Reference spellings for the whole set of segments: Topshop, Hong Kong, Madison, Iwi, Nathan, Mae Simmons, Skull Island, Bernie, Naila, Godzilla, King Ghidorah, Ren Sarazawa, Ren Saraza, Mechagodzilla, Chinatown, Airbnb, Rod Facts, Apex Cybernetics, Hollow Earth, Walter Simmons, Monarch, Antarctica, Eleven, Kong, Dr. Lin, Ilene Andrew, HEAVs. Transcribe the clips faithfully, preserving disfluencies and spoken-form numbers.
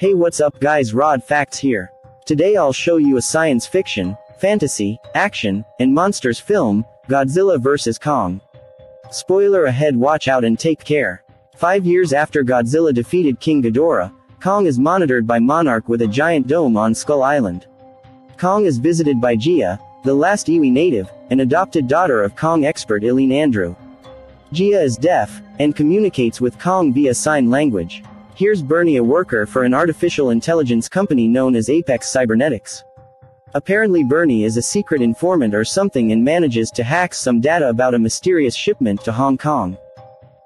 Hey, what's up guys, Rod Facts here. Today I'll show you a science fiction, fantasy, action, and monsters film, Godzilla versus. Kong. Spoiler ahead, watch out and take care. Five years after Godzilla defeated King Ghidorah, Kong is monitored by Monarch with a giant dome on Skull Island. Kong is visited by Jiya, the last Iwi native, an adopted daughter of Kong expert Ilene Andrew. Jiya is deaf, and communicates with Kong via sign language. Here's Bernie, a worker for an artificial intelligence company known as Apex Cybernetics. Apparently Bernie is a secret informant or something and manages to hack some data about a mysterious shipment to Hong Kong.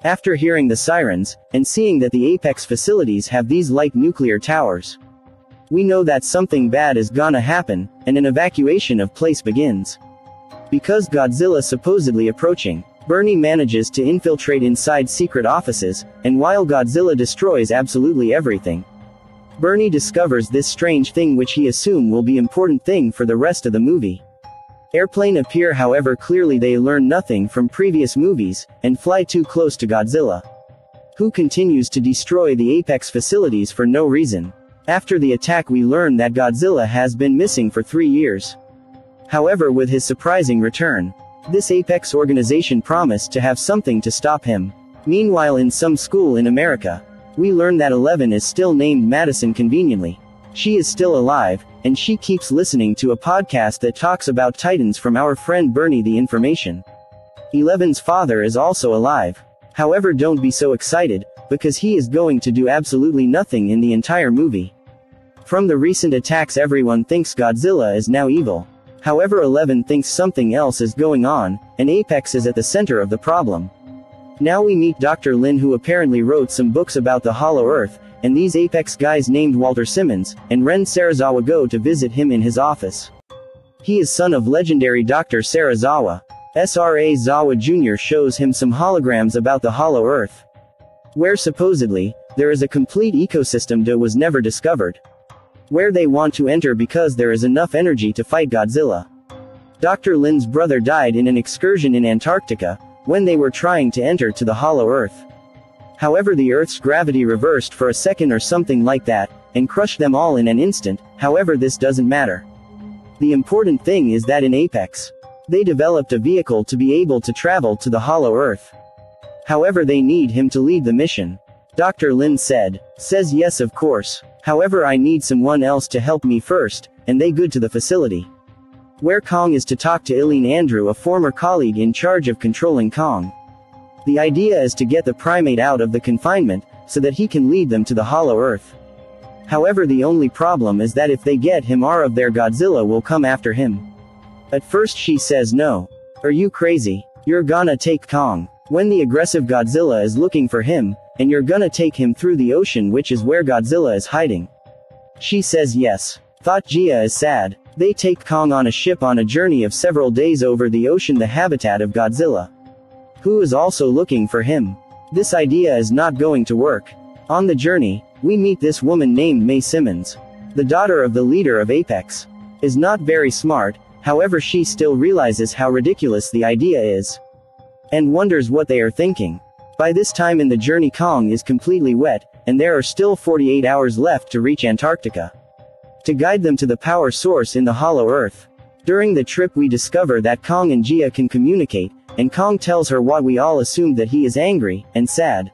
After hearing the sirens, and seeing that the Apex facilities have these light nuclear towers, we know that something bad is gonna happen, and an evacuation of place begins. Because Godzilla supposedly approaching, Bernie manages to infiltrate inside secret offices, and while Godzilla destroys absolutely everything, Bernie discovers this strange thing which he assumes will be important thing for the rest of the movie. Airplane appear, however clearly they learn nothing from previous movies, and fly too close to Godzilla, who continues to destroy the Apex facilities for no reason. After the attack we learn that Godzilla has been missing for three years. However, with his surprising return, this Apex organization promised to have something to stop him. Meanwhile, in some school in America, we learn that Eleven is still named Madison conveniently. She is still alive, and she keeps listening to a podcast that talks about Titans from our friend Bernie the Information. Eleven's father is also alive. However, don't be so excited, because he is going to do absolutely nothing in the entire movie. From the recent attacks everyone thinks Godzilla is now evil. However, Eleven thinks something else is going on, and Apex is at the center of the problem. Now we meet Doctor Lin, who apparently wrote some books about the Hollow Earth, and these Apex guys named Walter Simmons and Ren Sarazawa go to visit him in his office. He is son of legendary Doctor Sarazawa. S R A Zawa Junior shows him some holograms about the Hollow Earth, where supposedly, there is a complete ecosystem that was never discovered, where they want to enter because there is enough energy to fight Godzilla. Doctor Lin's brother died in an excursion in Antarctica, when they were trying to enter to the Hollow Earth. However, the Earth's gravity reversed for a second or something like that, and crushed them all in an instant. However, this doesn't matter. The important thing is that in Apex, they developed a vehicle to be able to travel to the Hollow Earth. However, they need him to lead the mission. Doctor Lin said, says yes of course. However, I need someone else to help me first, and they go to the facility, where Kong is to talk to Ilene Andrew, a former colleague in charge of controlling Kong. The idea is to get the primate out of the confinement, so that he can lead them to the Hollow Earth. However, the only problem is that if they get him out of there, Godzilla will come after him. At first she says no. Are you crazy? You're gonna take Kong. When the aggressive Godzilla is looking for him, and you're gonna take him through the ocean, which is where Godzilla is hiding. She says yes. Thought Jiya is sad. They take Kong on a ship on a journey of several days over the ocean, the habitat of Godzilla, who is also looking for him. This idea is not going to work. On the journey, we meet this woman named Mae Simmons. The daughter of the leader of Apex is not very smart, however she still realizes how ridiculous the idea is, and wonders what they are thinking. By this time in the journey, Kong is completely wet, and there are still forty-eight hours left to reach Antarctica, to guide them to the power source in the Hollow Earth. During the trip we discover that Kong and Jiya can communicate, and Kong tells her what we all assumed, that he is angry and sad.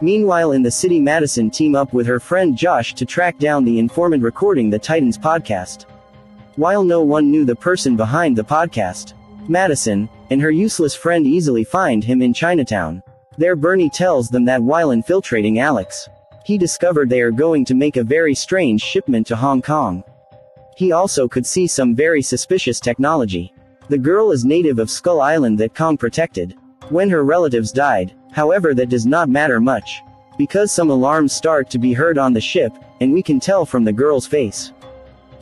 Meanwhile, in the city, Madison team up with her friend Josh to track down the informant recording the Titans podcast. While no one knew the person behind the podcast, Madison and her useless friend easily find him in Chinatown. There Bernie tells them that while infiltrating Alex, he discovered they are going to make a very strange shipment to Hong Kong. He also could see some very suspicious technology. The girl is native of Skull Island that Kong protected, when her relatives died. However, that does not matter much, because some alarms start to be heard on the ship, and we can tell from the girl's face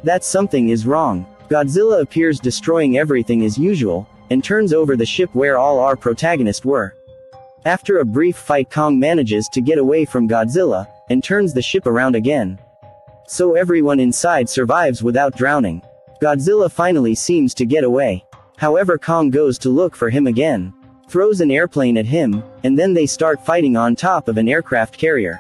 that something is wrong. Godzilla appears, destroying everything as usual, and turns over the ship where all our protagonists were. After a brief fight, Kong manages to get away from Godzilla, and turns the ship around again, so everyone inside survives without drowning. Godzilla finally seems to get away. However, Kong goes to look for him again, throws an airplane at him, and then they start fighting on top of an aircraft carrier.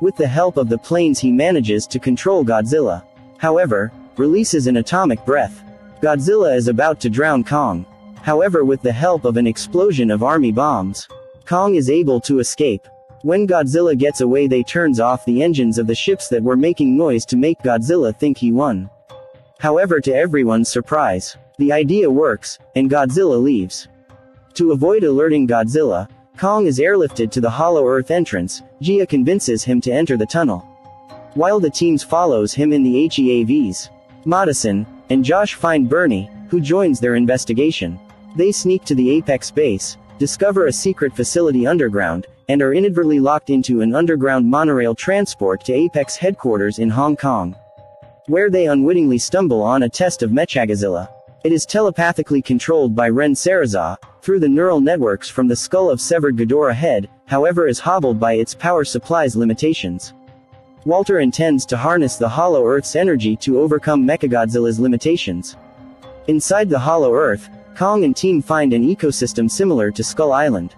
With the help of the planes he manages to control Godzilla. However, releases an atomic breath. Godzilla is about to drown Kong. However, with the help of an explosion of army bombs, Kong is able to escape. When Godzilla gets away, they turns off the engines of the ships that were making noise to make Godzilla think he won. However, to everyone's surprise, the idea works, and Godzilla leaves. To avoid alerting Godzilla, Kong is airlifted to the Hollow Earth entrance. Jiya convinces him to enter the tunnel, while the teams follows him in the H E A Vs. Madison and Josh find Bernie, who joins their investigation. They sneak to the Apex base, discover a secret facility underground, and are inadvertently locked into an underground monorail transport to Apex headquarters in Hong Kong, where they unwittingly stumble on a test of Mechagodzilla. It is telepathically controlled by Ren Saraza through the neural networks from the skull of severed Ghidorah head, however is hobbled by its power supply's limitations. Walter intends to harness the Hollow Earth's energy to overcome Mechagodzilla's limitations. Inside the Hollow Earth, Kong and team find an ecosystem similar to Skull Island.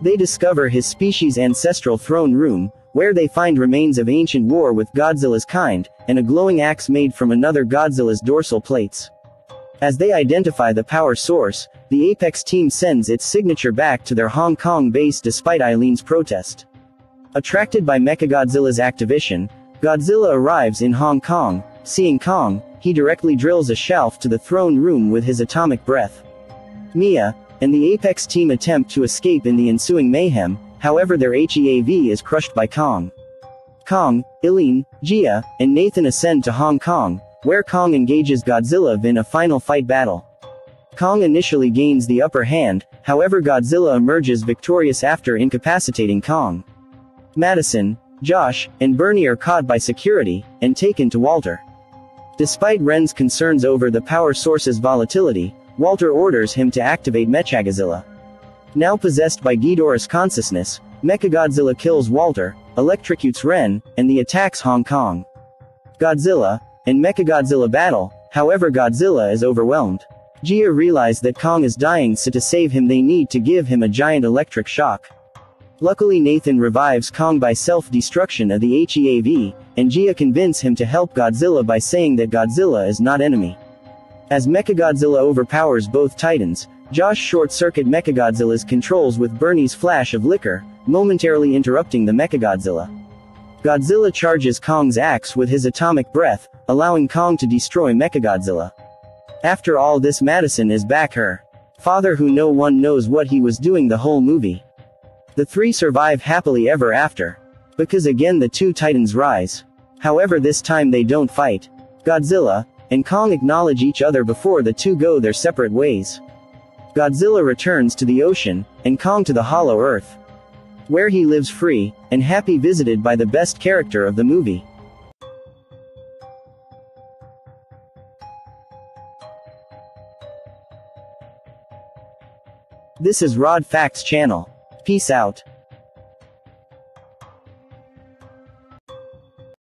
They discover his species' ancestral throne room, where they find remains of ancient war with Godzilla's kind, and a glowing axe made from another Godzilla's dorsal plates. As they identify the power source, the Apex team sends its signature back to their Hong Kong base despite Ilene's protest. Attracted by Mechagodzilla's activation, Godzilla arrives in Hong Kong. Seeing Kong, he directly drills a shelf to the throne room with his atomic breath. Mia and the Apex team attempt to escape in the ensuing mayhem, however their H E A V is crushed by Kong. Kong, Ilene, Jiya, and Nathan ascend to Hong Kong, where Kong engages Godzilla in a final fight battle. Kong initially gains the upper hand, however Godzilla emerges victorious after incapacitating Kong. Madison, Josh, and Bernie are caught by security, and taken to Walter. Despite Ren's concerns over the power source's volatility, Walter orders him to activate Mechagodzilla. Now possessed by Ghidorah's consciousness, Mechagodzilla kills Walter, electrocutes Ren, and the attacks Hong Kong. Godzilla and Mechagodzilla battle, however Godzilla is overwhelmed. Jiya realizes that Kong is dying, so to save him they need to give him a giant electric shock. Luckily Nathan revives Kong by self-destruction of the H E A V, and Jiya convinces him to help Godzilla by saying that Godzilla is not enemy. As Mechagodzilla overpowers both titans, Josh short-circuit Mechagodzilla's controls with Bernie's flash of liquor, momentarily interrupting the Mechagodzilla. Godzilla charges Kong's axe with his atomic breath, allowing Kong to destroy Mechagodzilla. After all this, Madison is back her father, who no one knows what he was doing the whole movie. The three survive happily ever after, because again the two titans rise. However this time they don't fight. Godzilla and Kong acknowledge each other before the two go their separate ways. Godzilla returns to the ocean, and Kong to the Hollow Earth, where he lives free and happy, visited by the best character of the movie. This is Rod Facts channel. Peace out.